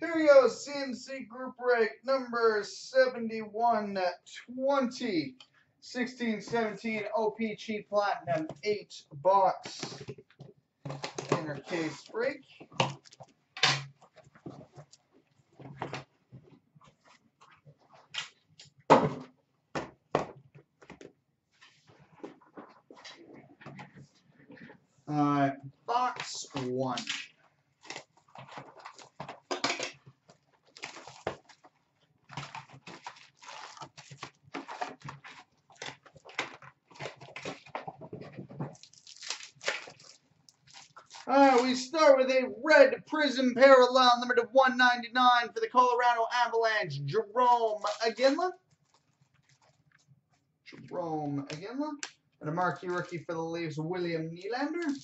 Here we go, CNC group break number 7120, 16-17 OPG Platinum 8 box inner case break. Box one. We start with a red prism parallel number to 199 for the Colorado Avalanche, Jerome Iginla. And a marquee rookie for the Leafs, William Nylander.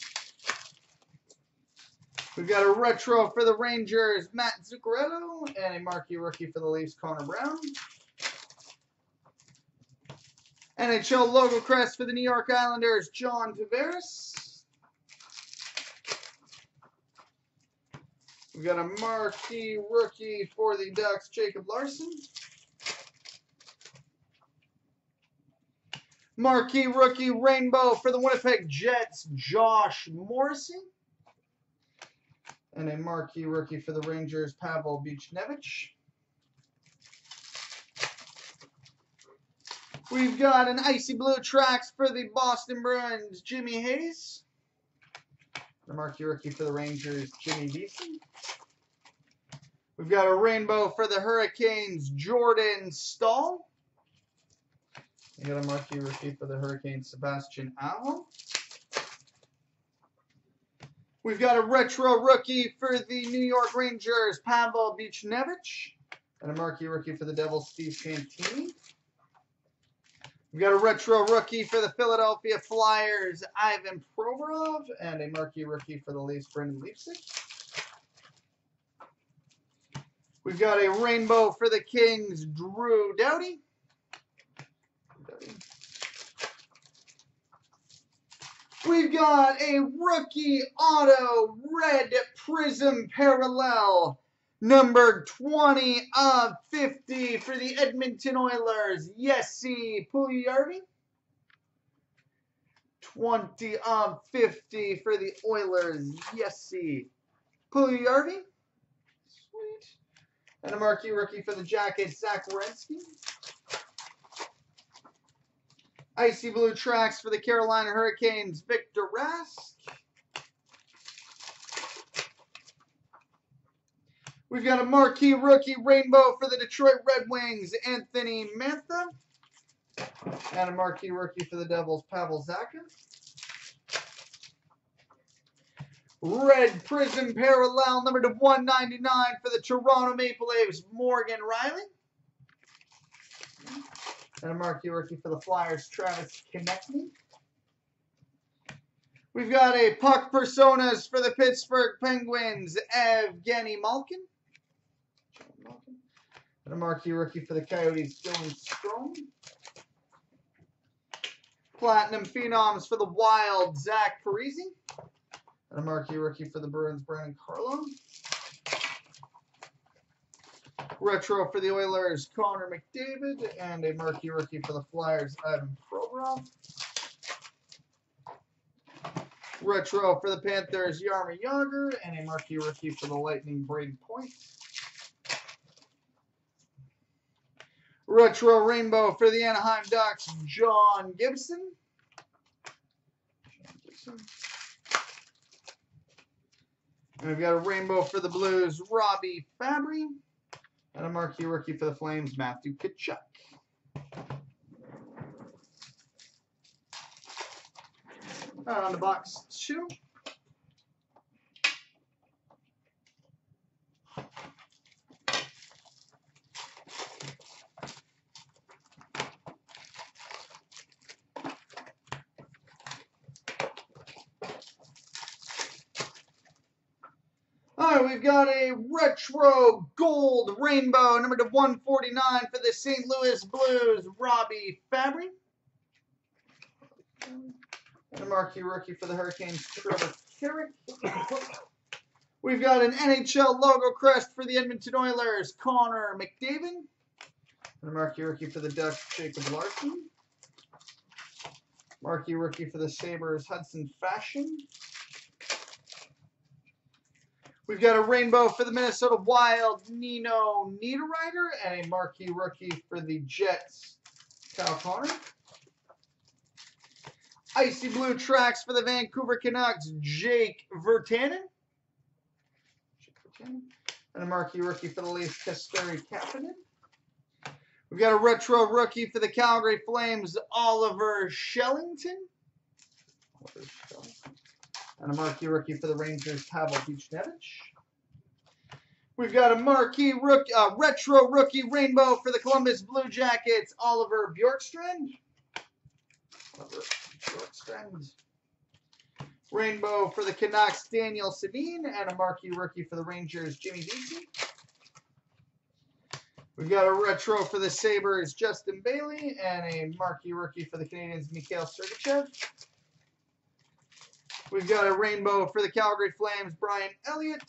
We've got a retro for the Rangers, Matt Zuccarello. And a marquee rookie for the Leafs, Connor Brown. NHL logo crest for the New York Islanders, John Tavares. We've got a marquee rookie for the Ducks, Jacob Larson. Marquee rookie rainbow for the Winnipeg Jets, Josh Morrissey. And a marquee rookie for the Rangers, Pavel Buchnevich. We've got an icy blue tracks for the Boston Bruins, Jimmy Hayes. The marquee rookie for the Rangers, Jimmy Vesey. We've got a rainbow for the Hurricanes, Jordan Staal. We've got a marquee rookie for the Hurricanes, Sebastian Aho. We've got a retro rookie for the New York Rangers, Pavel Buchnevich. And a marquee rookie for the Devils, Steve Cantini. We've got a retro rookie for the Philadelphia Flyers, Ivan Provorov, and a marquee rookie for the Leafs, Brendan Leipsic. We've got a rainbow for the Kings, Drew Doughty. We've got a rookie auto red prism parallel, number 20 of 50 for the Edmonton Oilers, Jesse Puljujarvi. 20 of 50 for the Oilers, Jesse Puljujarvi. Sweet. And a marquee rookie for the Jackets, Zach Werenski. Icy blue tracks for the Carolina Hurricanes, Victor Rask. We've got a marquee rookie rainbow for the Detroit Red Wings, Anthony Mantha. And a marquee rookie for the Devils, Pavel Zacha. Red prism parallel number to 199 for the Toronto Maple Leafs, Morgan Rielly. And a marquee rookie for the Flyers, Travis Konecny. We've got a puck personas for the Pittsburgh Penguins, Evgeny Malkin. And a marquee rookie for the Coyotes, Dylan Strome. Platinum Phenoms for the Wild, Zach Parise. And a marquee rookie for the Bruins, Brandon Carlo. Retro for the Oilers, Connor McDavid. And a marquee rookie for the Flyers, Ivan Provorov. Retro for the Panthers, Jaromir Jagr. And a marquee rookie for the Lightning, Braden Point. Retro rainbow for the Anaheim Ducks, John Gibson. And we've got a rainbow for the Blues, Robbie Fabry. And a marquee rookie for the Flames, Matthew Tkachuk. On to box two. All right, we've got a retro gold rainbow, number to 149 for the St. Louis Blues, Robbie Fabry. And a marquee rookie for the Hurricanes, Trevor Carrick. We've got an NHL logo crest for the Edmonton Oilers, Connor McDavid. And a marquee rookie for the Ducks, Jacob Larson. Marquee rookie for the Sabres, Hudson Fasching. We've got a rainbow for the Minnesota Wild, Nino Niederreiter, and a marquee rookie for the Jets, Kyle Connor. Icy blue tracks for the Vancouver Canucks, Jake Virtanen. And a marquee rookie for the Leafs, Kasperi Kapanen. We've got a retro rookie for the Calgary Flames, Oliver Shellington. And a marquee rookie for the Rangers, Pavel Buchnevich. We've got a marquee rookie, retro rookie rainbow for the Columbus Blue Jackets, Oliver Bjorkstrand. Rainbow for the Canucks, Daniel Sedin. And a marquee rookie for the Rangers, Jimmy Vesey. We've got a retro for the Sabres, Justin Bailey. And a marquee rookie for the Canadiens, Mikhail Sergachev. We've got a rainbow for the Calgary Flames, Brian Elliott.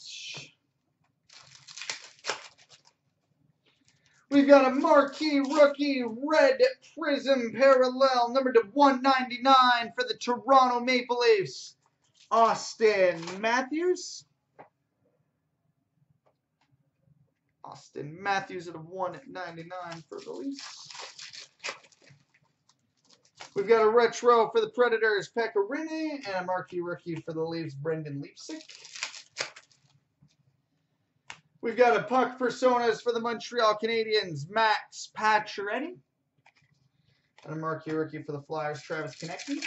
We've got a marquee rookie red prism parallel number to 199 for the Toronto Maple Leafs, Auston Matthews. Auston Matthews at a 199 for the Leafs. We've got a retro for the Predators, Pekka Rinne, and a marquee rookie for the Leafs, Brendan Leipsic. We've got a puck personas for the Montreal Canadiens, Max Pacioretty, and a marquee rookie for the Flyers, Travis Konecny.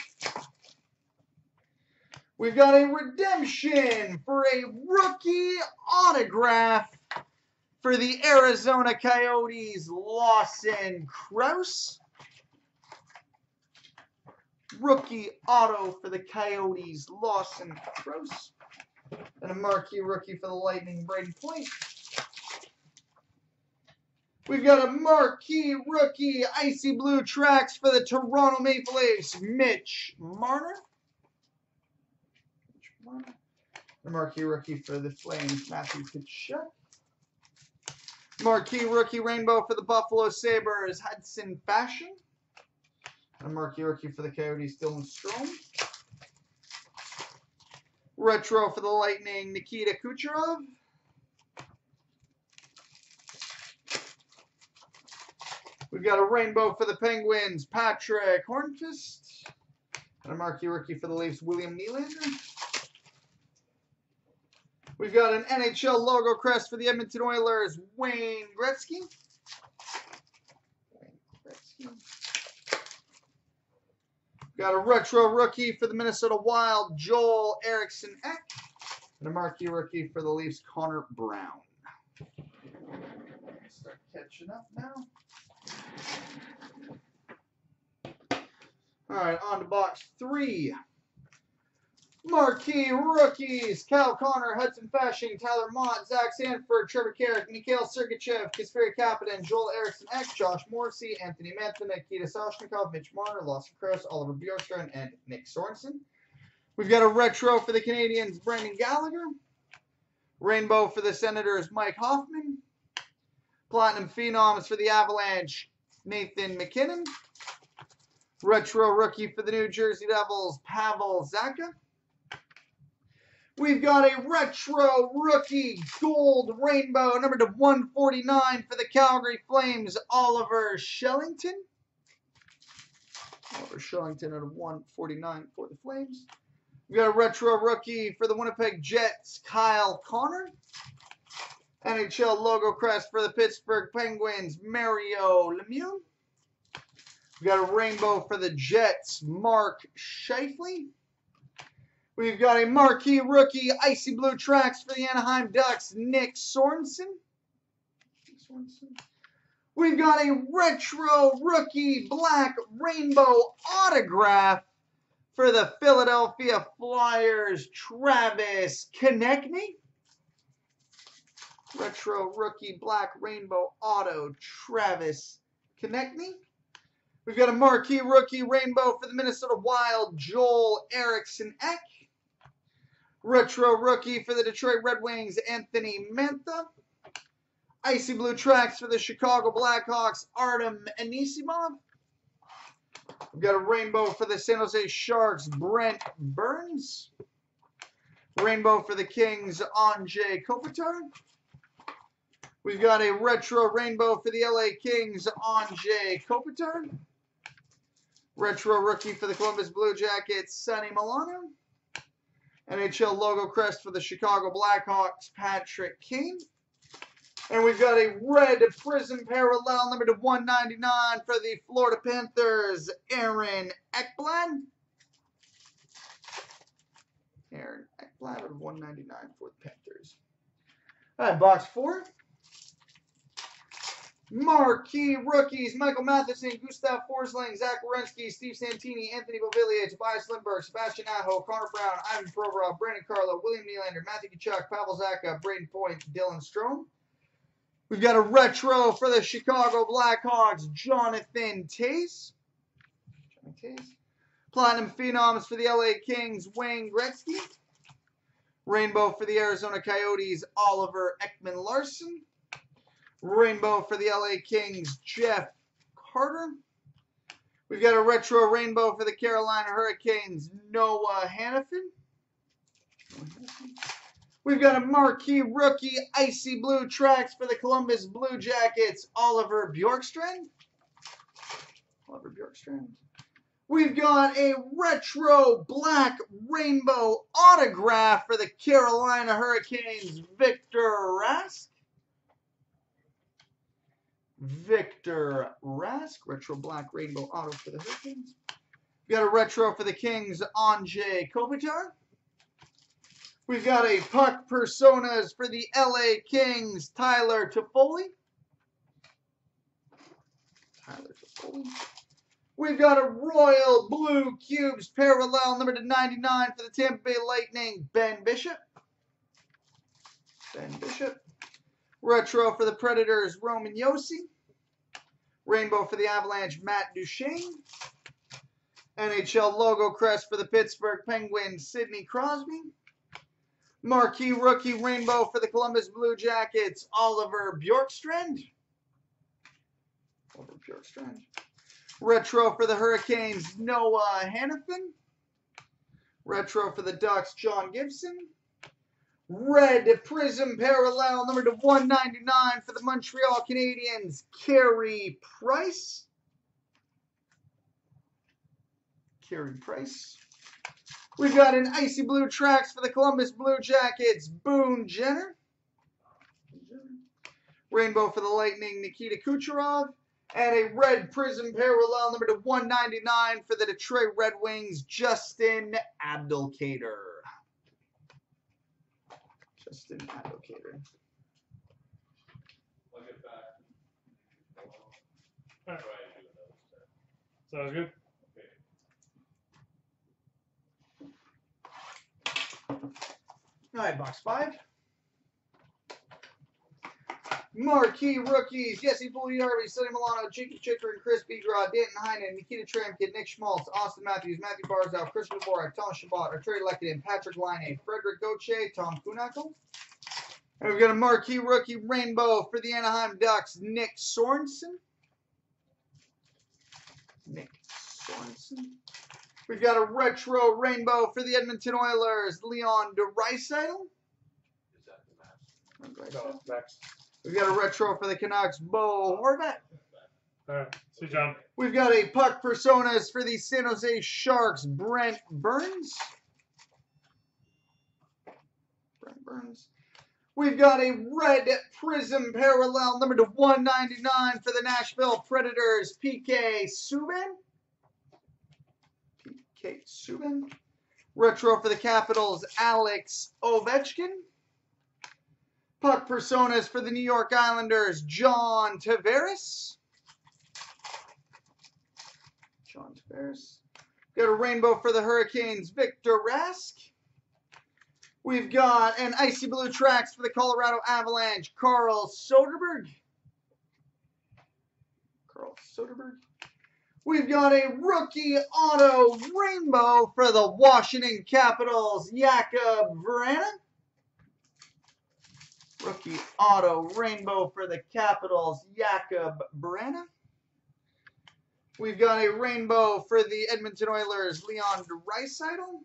We've got a redemption for a rookie autograph for the Arizona Coyotes, Lawson Crouse. Rookie auto for the Coyotes, Lawson Crouse. And a marquee rookie for the Lightning, Braden Point. We've got a marquee rookie, icy blue tracks for the Toronto Maple Leafs, Mitch Marner. The marquee rookie for the Flames, Matthew Tkachuk. Marquee rookie rainbow for the Buffalo Sabres, Hudson Fasching. A marquee rookie for the Coyotes, Dylan Strome. Retro for the Lightning, Nikita Kucherov. We've got a rainbow for the Penguins, Patrick Hornqvist. And a marquee rookie for the Leafs, William Nylander. We've got an NHL logo crest for the Edmonton Oilers, Wayne Gretzky. Got a retro rookie for the Minnesota Wild, Joel Eriksson Ek. And a marquee rookie for the Leafs, Connor Brown. Start catching up now. All right, on to box three. Marquee rookies, Kyle Connor, Hudson Fasching, Tyler Mott, Zach Sanford, Trevor Carrick, Mikhail Sergachev, Kasperi Kapanen, Joel Eriksson Ek, Josh Morrissey, Anthony Mantha, Nikita Soshnikov, Mitch Marner, Lawson Crouse, Oliver Bjorkstrand, and Nick Sorensen. We've got a retro for the Canadiens, Brendan Gallagher. Rainbow for the Senators, Mike Hoffman. Platinum Phenoms for the Avalanche, Nathan McKinnon. Retro rookie for the New Jersey Devils, Pavel Zacha. We've got a retro rookie gold rainbow number to 149 for the Calgary Flames, Oliver Shellington. Oliver Shellington at a 149 for the Flames. We've got a retro rookie for the Winnipeg Jets, Kyle Connor. NHL logo crest for the Pittsburgh Penguins, Mario Lemieux. We've got a rainbow for the Jets, Mark Scheifele. We've got a marquee rookie, icy blue tracks for the Anaheim Ducks, Nick Sorensen. We've got a retro rookie, black rainbow autograph for the Philadelphia Flyers, Travis Konecny. Retro rookie, black rainbow auto, Travis Konecny. We've got a marquee rookie rainbow for the Minnesota Wild, Joel Eriksson Ek. Retro rookie for the Detroit Red Wings, Anthony Mantha. Icy blue tracks for the Chicago Blackhawks, Artem Anisimov. We've got a rainbow for the San Jose Sharks, Brent Burns. Rainbow for the Kings, Andrei Kopitar. We've got a retro rainbow for the LA Kings, Andrei Kopitar. Retro rookie for the Columbus Blue Jackets, Sonny Milano. NHL logo crest for the Chicago Blackhawks, Patrick Kane. And we've got a red prism parallel number to 199 for the Florida Panthers, Aaron Ekblad. Aaron Ekblad of 199 for the Panthers. All right, box four. Marquee rookies, Michael Matheson, Gustav Forsling, Zach Werenski, Steve Santini, Anthony Beauvillier, Tobias Lindbergh, Sebastian Aho, Connor Brown, Ivan Provorov, Brandon Carlo, William Nylander, Matthew Tkachuk, Pavel Zacha, Braden Point, Dylan Strome. We've got a retro for the Chicago Blackhawks, Jonathan Taze. Platinum Phenoms for the LA Kings, Wayne Gretzky. Rainbow for the Arizona Coyotes, Oliver Ekman Larson. Rainbow for the LA Kings, Jeff Carter. We've got a retro rainbow for the Carolina Hurricanes, Noah Hannafin. We've got a marquee rookie, icy blue tracks for the Columbus Blue Jackets, Oliver Bjorkstrand. We've got a retro black rainbow autograph for the Carolina Hurricanes, Victor Rask. Retro black rainbow auto for the Hurricanes. We've got a retro for the Kings, Andrei Kopitar. We've got a puck personas for the LA Kings, Tyler Toffoli. We've got a royal blue cubes parallel number to 99 for the Tampa Bay Lightning, Ben Bishop. Retro for the Predators, Roman Josi. Rainbow for the Avalanche, Matt Duchene. NHL logo crest for the Pittsburgh Penguins, Sidney Crosby. Marquee rookie rainbow for the Columbus Blue Jackets, Oliver Bjorkstrand. Retro for the Hurricanes, Noah Hannafin. Retro for the Ducks, John Gibson. Red prism parallel number to 199 for the Montreal Canadiens, Carey Price. We've got an icy blue tracks for the Columbus Blue Jackets, Boone Jenner. Rainbow for the Lightning, Nikita Kucherov. And a red prism parallel number to 199 for the Detroit Red Wings, Justin Abdelkader. I'll get back. All right. Sounds good. Okay. All right, box five. Marquee rookies: Jesse Puljujarvi, Sonny Milano, Cheeky Chicker, and Chris Bedard, Danton Heinen, Nikita Tramkin, Nick Schmaltz, Auston Matthews, Matthew Barzal, Chris Dvorak, Thomas Chabot, Arturi Lehkonen, Patrick Laine, Frederick Gauthier, Tom Kunackle. And we've got a marquee rookie rainbow for the Anaheim Ducks, Nick Sorensen. We've got a retro rainbow for the Edmonton Oilers, Leon Draisaitl. Is that the match? No, next. We've got a retro for the Canucks, Bo Horvat. All right, see you, John. We've got a puck personas for the San Jose Sharks, Brent Burns. We've got a red prism parallel number to 199 for the Nashville Predators, PK Subban. Retro for the Capitals, Alex Ovechkin. Puck personas for the New York Islanders, John Tavares. We've got a rainbow for the Hurricanes, Victor Rask. We've got an icy blue tracks for the Colorado Avalanche, Carl Soderberg. We've got a rookie auto rainbow for the Washington Capitals, Jacob Larson. Rookie auto rainbow for the Capitals, Jacob Larson. We've got a rainbow for the Edmonton Oilers, Leon Draisaitl.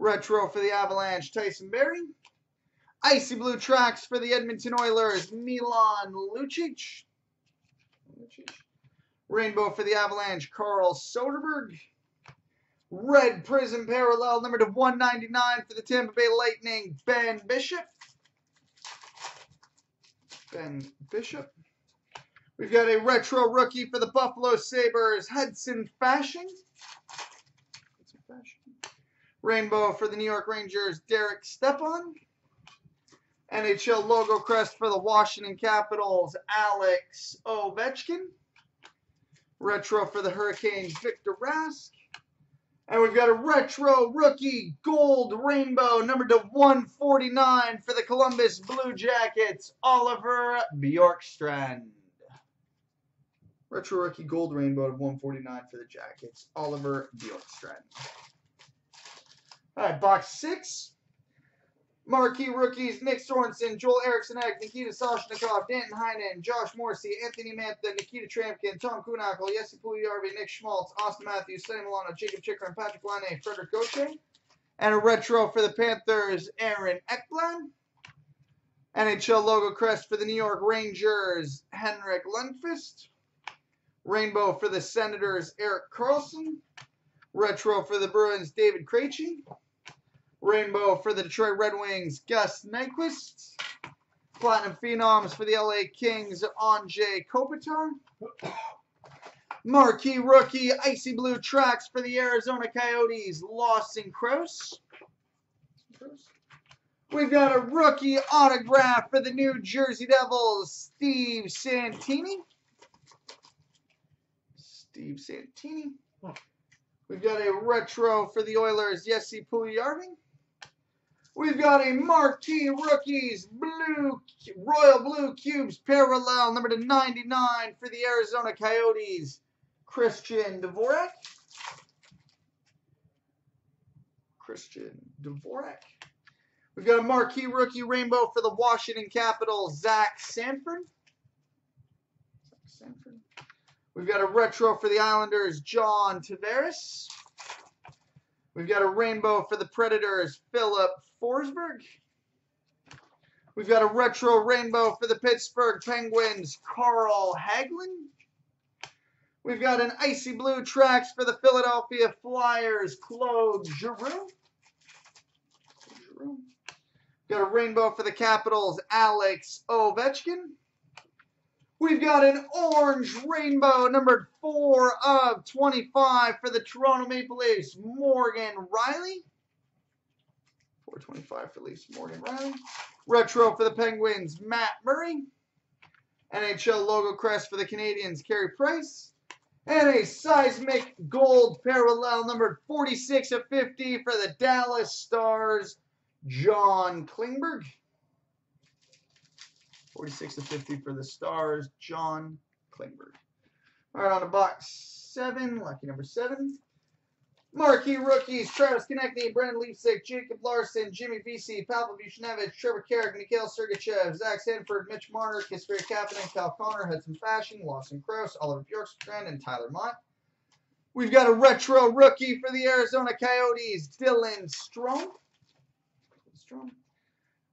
Retro for the Avalanche, Tyson Berry. Icy blue tracks for the Edmonton Oilers, Milan Lucic. Rainbow for the Avalanche, Carl Soderberg. Red Prism Parallel, number to 199 for the Tampa Bay Lightning, Ben Bishop. We've got a retro rookie for the Buffalo Sabres, Hudson Fasching. Rainbow for the New York Rangers, Derek Stepan. NHL logo crest for the Washington Capitals, Alex Ovechkin. Retro for the Hurricanes, Victor Rask. And we've got a retro rookie gold rainbow, number to 149 for the Columbus Blue Jackets, Oliver Bjorkstrand. Retro rookie gold rainbow of 149 for the Jackets, Oliver Bjorkstrand. All right, box six. Marquee rookies, Nick Sorensen, Joel Eriksson Ek, Nikita Soshnikov, Danton Heinen, Josh Morrissey, Anthony Mantha, Nikita Trampkin, Tom Kunackle, Jesse Puljujarvi, Nick Schmaltz, Auston Matthews, Sonny Milano, Jacob Chychrun, Patrick Laine, Frederik Gauthier. And a retro for the Panthers, Aaron Ekblad. NHL logo crest for the New York Rangers, Henrik Lundqvist. Rainbow for the Senators, Erik Karlsson. Retro for the Bruins, David Krejci. Rainbow for the Detroit Red Wings, Gus Nyquist. Platinum Phenoms for the LA Kings, Anze Kopitar. Marquee rookie, Icy Blue Tracks for the Arizona Coyotes, Lawson Crouse. We've got a rookie autograph for the New Jersey Devils, Steve Santini. We've got a retro for the Oilers, Jesse Puljujarvi. We've got a marquee rookies blue royal blue cubes parallel number to 99 for the Arizona Coyotes, Christian Dvorak. We've got a marquee rookie rainbow for the Washington Capitals, Zach Sanford. We've got a retro for the Islanders, John Tavares. We've got a rainbow for the Predators, Philip Forsberg. We've got a retro rainbow for the Pittsburgh Penguins, Carl Hagelin. We've got an icy blue tracks for the Philadelphia Flyers, Claude Giroux. Got a rainbow for the Capitals, Alex Ovechkin. We've got an orange rainbow, numbered 4/25 for the Toronto Maple Leafs, Morgan Rielly. 4/25 for Leafs, Morgan Rielly. Retro for the Penguins, Matt Murray. NHL logo crest for the Canadiens, Carey Price. And a seismic gold parallel, numbered 46/50 for the Dallas Stars, John Klingberg. 46/50 for the Stars, John Klingberg. All right, on to box seven, lucky number seven. Marquee rookies, Travis Konecny, Brendan Leipsic, Jacob Larson, Jimmy Vesey, Pavel Buchnevich, Trevor Carrick, Mikhail Sergachev, Zach Sanford, Mitch Marner, Kasperi Kapanen, Kyle Connor, Hudson Fasching, Lawson Crouse, Oliver Bjorkstrand, and Tyler Mott. We've got a retro rookie for the Arizona Coyotes, Dylan Strome.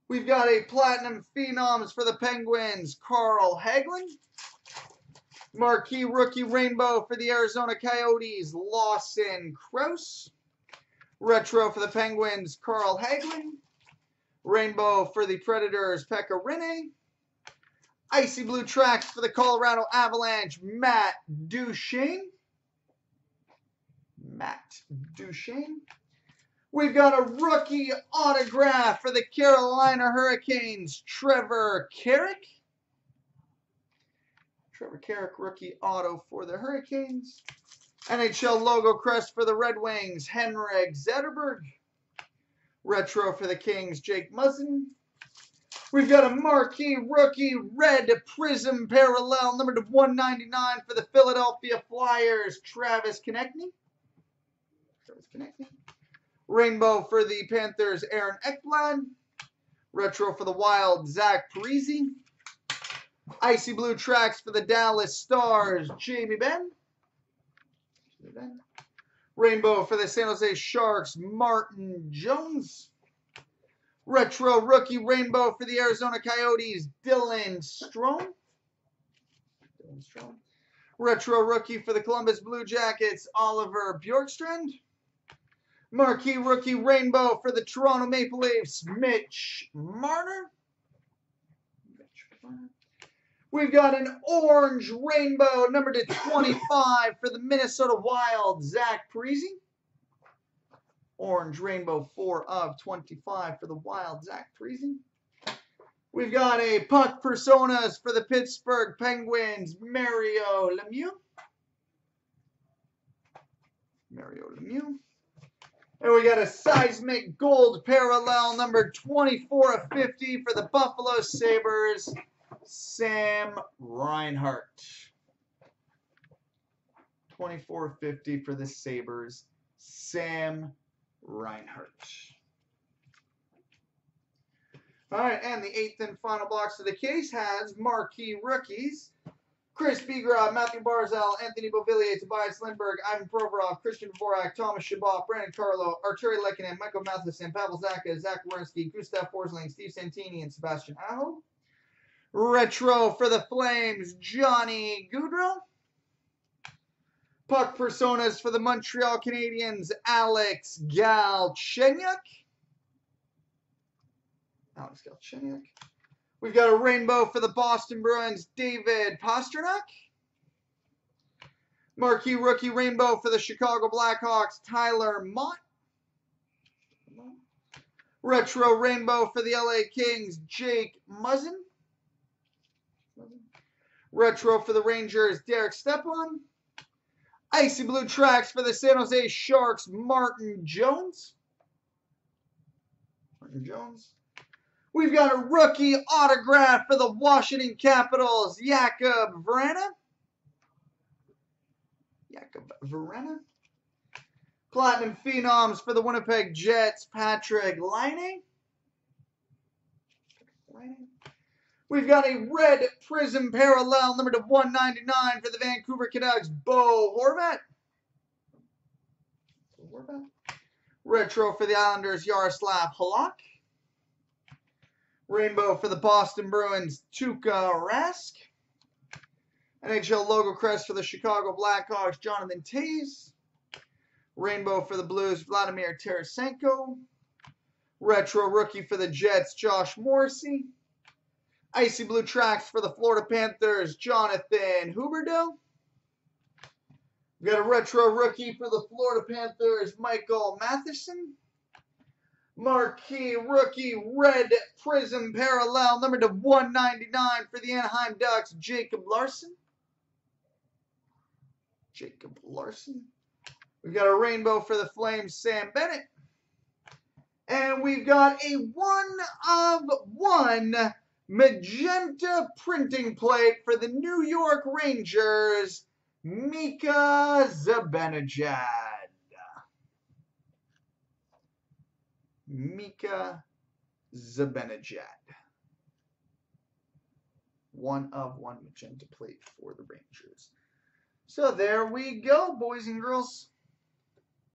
We've got a Platinum Phenoms for the Penguins, Carl Hagelin. Marquee Rookie Rainbow for the Arizona Coyotes, Lawson Crouse. Retro for the Penguins, Carl Hagelin. Rainbow for the Predators, Pekka Rinne. Icy Blue Tracks for the Colorado Avalanche, Matt Duchene. We've got a rookie autograph for the Carolina Hurricanes, Trevor Carrick. Trevor Carrick, rookie auto for the Hurricanes. NHL logo crest for the Red Wings, Henrik Zetterberg. Retro for the Kings, Jake Muzzin. We've got a marquee rookie red prism parallel number to 199 for the Philadelphia Flyers, Travis Konecny. Rainbow for the Panthers, Aaron Ekblad. Retro for the Wild, Zach Parise. Icy blue tracks for the Dallas Stars, Jamie Benn. Rainbow for the San Jose Sharks, Martin Jones. Retro rookie rainbow for the Arizona Coyotes, Dylan Strome. Retro rookie for the Columbus Blue Jackets, Oliver Bjorkstrand. Marquee rookie rainbow for the Toronto Maple Leafs, Mitch Marner. We've got an orange rainbow, number to 25 for the Minnesota Wild, Zach Parise. Orange rainbow, 4/25 for the Wild, Zach Parise. We've got a puck personas for the Pittsburgh Penguins, Mario Lemieux. And we got a seismic gold parallel, number 24/50 for the Buffalo Sabres, Sam Reinhart. 24/50 for the Sabres, Sam Reinhart. All right, and the eighth and final box of the case has marquee rookies. Chris Bigra, Matthew Barzal, Anthony Beauvillier, Tobias Lindberg, Ivan Provorov, Christian Dvorak, Thomas Chabot, Brandon Carlo, Arturi Lehkonen, Michael Matheson, Pavel Zacha, Zach Werenski, Gustav Forsling, Steve Santini, and Sebastian Aho. Retro for the Flames, Johnny Gaudreau. Puck personas for the Montreal Canadiens, Alex Galchenyuk. We've got a rainbow for the Boston Bruins, David Pastrnak. Marquee rookie rainbow for the Chicago Blackhawks, Tyler Mott. Retro rainbow for the LA Kings, Jake Muzzin. Retro for the Rangers, Derek Stepan. Icy blue tracks for the San Jose Sharks, Martin Jones. We've got a rookie autograph for the Washington Capitals, Jakob Vrana. Platinum Phenoms for the Winnipeg Jets, Patrick Laine. We've got a red prism parallel number to 199 for the Vancouver Canucks, Bo Horvat. Retro for the Islanders, Yaroslav Halak. Rainbow for the Boston Bruins, Tuukka Rask. NHL logo crest for the Chicago Blackhawks, Jonathan Toews. Rainbow for the Blues, Vladimir Tarasenko. Retro rookie for the Jets, Josh Morrissey. Icy blue tracks for the Florida Panthers, Jonathan Huberdeau. We've got a retro rookie for the Florida Panthers, Michael Matheson. Marquee rookie red prism parallel number to 199 for the Anaheim Ducks, Jacob Larson. We've got a rainbow for the Flames, Sam Bennett. And we've got a 1/1 magenta printing plate for the New York Rangers, Mika Zibanejad. One of one magenta plate for the Rangers. So there we go, boys and girls.